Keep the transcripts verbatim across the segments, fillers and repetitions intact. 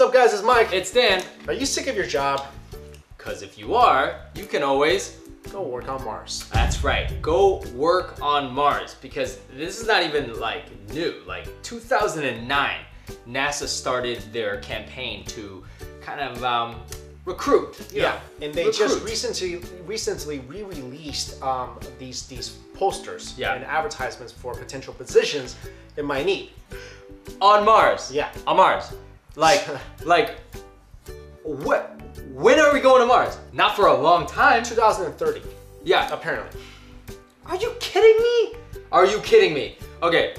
What's up guys, it's Mike. It's Dan. Are you sick of your job? Because if you are, you can always go work on Mars. That's right, go work on Mars, because this is not even like new. Like two thousand nine, NASA started their campaign to kind of um, recruit. Yeah, know, and they recruit. just recently recently re-released um, these, these posters yeah. and advertisements for potential positions in my need. On Mars. Yeah. On Mars. Like, like, what? When are we going to Mars? Not for a long time. two thousand thirty. Yeah. Apparently. Are you kidding me? Are you kidding me? Okay.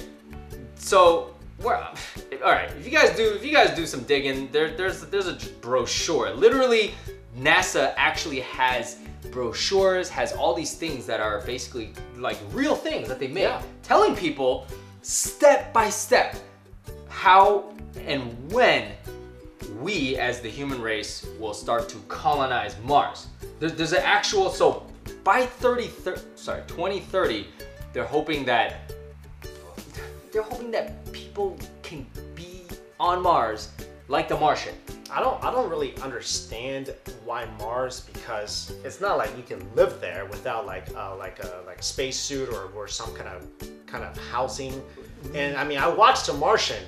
So, we're, all right. If you guys do, if you guys do some digging, there, there's, there's a brochure. Literally, NASA actually has brochures, has all these things that are basically like real things that they make, yeah. telling people step by step how and when we as the human race will start to colonize Mars. There's an actual, so by thirty, thirty sorry, twenty thirty, they're hoping that they're hoping that people can be on Mars like the Martian. I don't I don't really understand why Mars, because it's not like you can live there without like uh, like a like spacesuit or, or some kind of kind of housing. And I mean, I watched The Martian.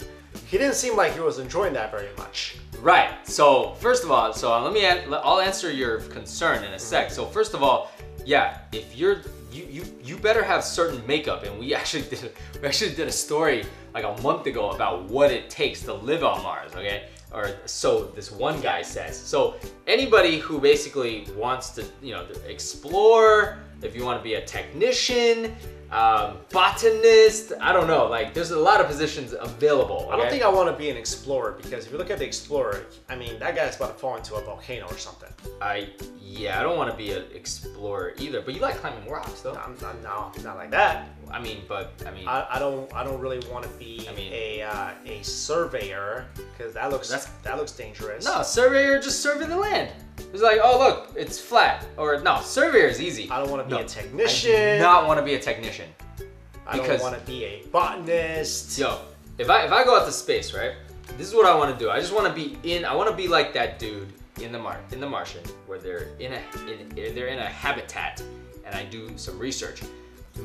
He didn't seem like he was enjoying that very much. Right. So first of all, so let me, add, I'll answer your concern in a sec. So first of all, yeah, if you're, you, you, you better have certain makeup. And we actually did, we actually did a story like a month ago about what it takes to live on Mars. Okay. Or so this one guy says. So anybody who basically wants to, you know, explore, if you want to be a technician, Um, botanist, I don't know, like there's a lot of positions available. Okay? I don't think I want to be an explorer, because if you look at the explorer, I mean, that guy's about to fall into a volcano or something. I, yeah, I don't want to be an explorer either, but you like climbing rocks though. No, I'm not, no, not like that. I mean, but, I mean. I, I don't I don't really want to be I mean, a uh, a surveyor, because that looks, that's, that looks dangerous. No, surveyor just survey the land. It's like, oh look, it's flat. Or no, surveyor is easy. I don't want to be no, a technician. I do not want to be a technician. I don't want to be a botanist. Yo, if I if I go out to space, right? This is what I want to do. I just want to be in. I want to be like that dude in the Mar in the Martian, where they're in a in, they're in a habitat, and I do some research.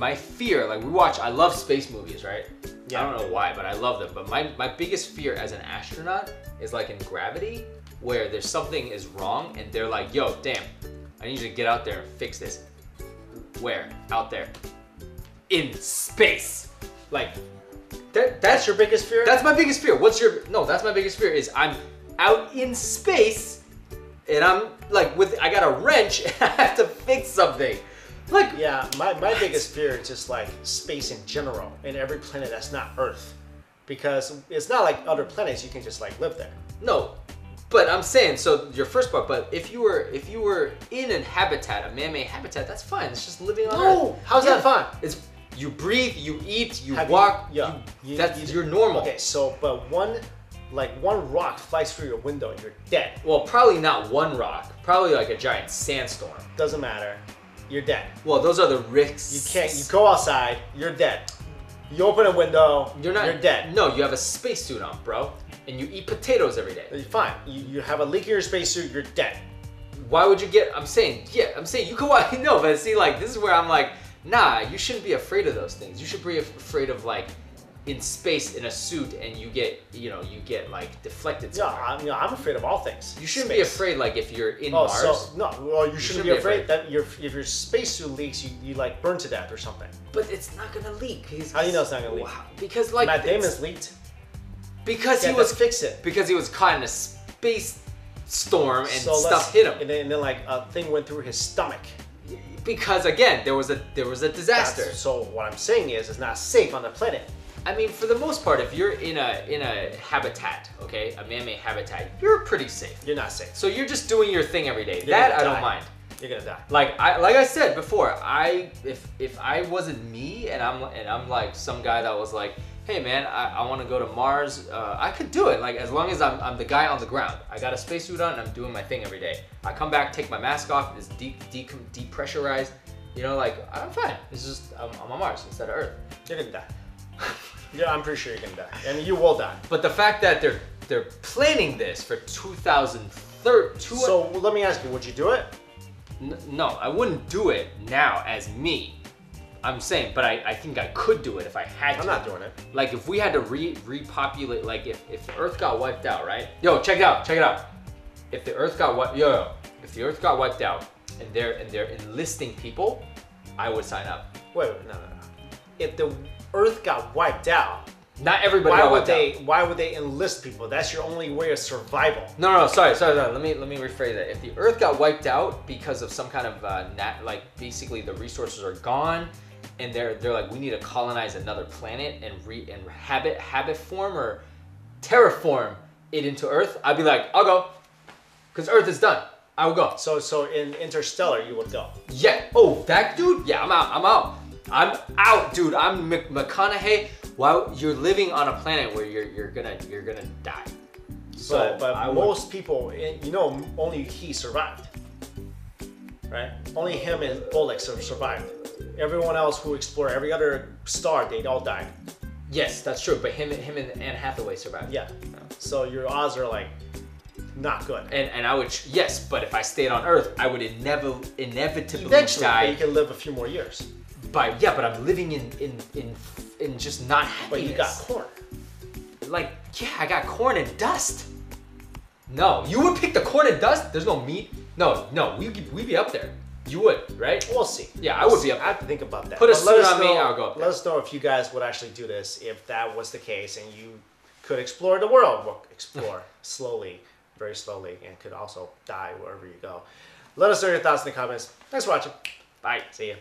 My fear, like we watch, I love space movies, right? Yeah. I don't know why, but I love them. But my my biggest fear as an astronaut is like in Gravity, where there's something is wrong and they're like, yo, damn, I need you to get out there and fix this. Where? Out there. In space. Like, that, that's your biggest fear? That's my biggest fear. What's your, no, that's my biggest fear is I'm out in space and I'm like with, I got a wrench and I have to fix something. Like, yeah, my, my biggest fear is just like space in general and every planet that's not Earth, because it's not like other planets you can just like live there. No. But I'm saying, so your first part, but if you were if you were in a habitat, a man-made habitat, that's fine. It's just living on no, Earth. How's yeah. that fine? It's you breathe, you eat, you Have walk. You, yeah, you, that's you, you're normal. Okay, so but one, like one rock flies through your window and you're dead. Well, probably not one rock. Probably like a giant sandstorm. Doesn't matter. You're dead. Well, those are the risks. You can't. You go outside. You're dead. You open a window. You're not. You're dead. No, you have a spacesuit on, bro. And you eat potatoes every day. You're fine. You, you have a leak in your spacesuit, you're dead. Why would you get, I'm saying, yeah, I'm saying, you could, no, but see, like, this is where I'm like, nah, you shouldn't be afraid of those things. You should be afraid of, like, in space in a suit and you get, you know, you get, like, deflected somewhere. Yeah, I'm, you know, I'm afraid of all things. You shouldn't space. be afraid, like, if you're in oh, Mars. So, no, well, you shouldn't, you shouldn't be, be afraid, afraid. that your, if your spacesuit leaks, you, you, like, burn to death or something. But it's not gonna leak. He's, How do you know it's not gonna leak? Wow. Because, like, Matt Damon's leaked. Because yeah, he was fix it. Because he was caught in a space storm and so stuff hit him. And then, and then like a thing went through his stomach. Because again, there was a there was a disaster. That's, so what I'm saying is, it's not safe on the planet. I mean, for the most part, if you're in a in a habitat, okay, a man-made habitat, you're pretty safe. You're not safe. So you're just doing your thing every day. You're that I die. don't mind. You're gonna die. Like I like I said before, I if if I wasn't me and I'm and I'm like some guy that was like, hey man, I, I want to go to Mars. Uh, I could do it, like as long as I'm, I'm the guy on the ground. I got a spacesuit on and I'm doing my thing every day. I come back, take my mask off, it's de de depressurized. You know, like I'm fine. It's just I'm, I'm on Mars instead of Earth. You're gonna die. Yeah, I'm pretty sure you're gonna die, and you will die. But the fact that they're they're planning this for two thousand thirteen. So let me ask you, would you do it? N no, I wouldn't do it now as me. I'm saying, but I, I think I could do it if I had to. I'm not doing it. Like if we had to re repopulate, like if, if the Earth got wiped out, right? Yo, check it out, check it out. If the Earth got wiped, yo, yo, if the Earth got wiped out and they're, and they're enlisting people, I would sign up. Wait, wait, no, no, no. If the Earth got wiped out, not everybody. Why would they? Out. Why would they enlist people? That's your only way of survival. No, no, no sorry, sorry, no. Let me let me rephrase that. If the Earth got wiped out because of some kind of uh, nat, like basically the resources are gone, and they're they're like we need to colonize another planet and re and habit habit form or terraform it into Earth, I'd be like, I'll go, because Earth is done. I will go. So so in Interstellar, you would go. Yeah. Oh, that dude. Yeah, I'm out. I'm out. I'm out, dude. I'm McConaughey. While you're living on a planet where you're you're gonna you're gonna die. So but, but I most would... people, you know, only he survived, right? Only him and Oleg survived. Everyone else who explored every other star, they all died. Yes, that's true. But him, him and Anne Hathaway survived. Yeah. So your odds are like not good. And and I would yes, but if I stayed on Earth, I would inev inevitably Eventually, die. Eventually, you can live a few more years. By, yeah, but I'm living in in in in just not happiness. But you got corn. Like yeah, I got corn and dust. No, you would pick the corn and dust. There's no meat. No, no, we we'd be up there. You would, right? We'll see. Yeah, we'll I would see. be up there. I have to think about that. Put a suit on me, I'll go up there. Let us know if you guys would actually do this, if that was the case, and you could explore the world. Well, explore slowly, very slowly, and could also die wherever you go. Let us know your thoughts in the comments. Thanks for watching. Bye. See ya.